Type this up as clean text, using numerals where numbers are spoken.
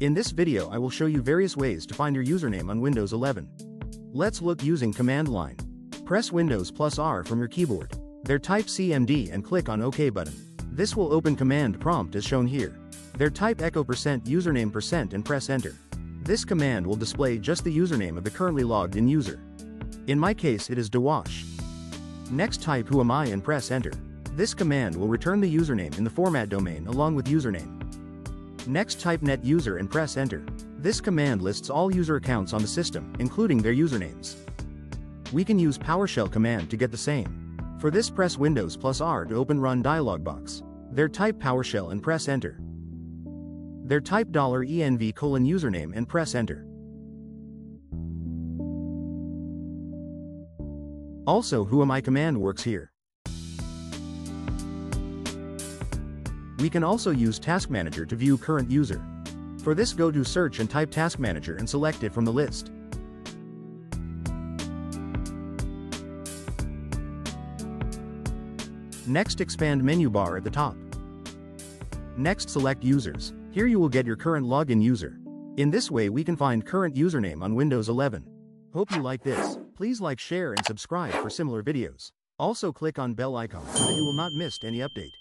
In this video I will show you various ways to find your username on Windows 11. Let's look using command line. Press Windows plus R from your keyboard. There type CMD and click on OK button. This will open command prompt as shown here. There type echo %username% and press enter. This command will display just the username of the currently logged in user. In my case it is Dawash. Next type who am I and press enter. This command will return the username in the format domain along with username. Next type net user and press enter. This command lists all user accounts on the system, including their usernames. We can use PowerShell command to get the same. For this press Windows plus R to open run dialog box. There type PowerShell and press enter. There type $env:username and press enter. Also who am I command works here. We can also use Task Manager to view current user. For this go to search and type Task Manager and select it from the list. Next expand menu bar at the top. Next select users. Here you will get your current login user. In this way we can find current username on Windows 11. Hope you like this. Please like, share and subscribe for similar videos. Also click on bell icon so that you will not miss any update.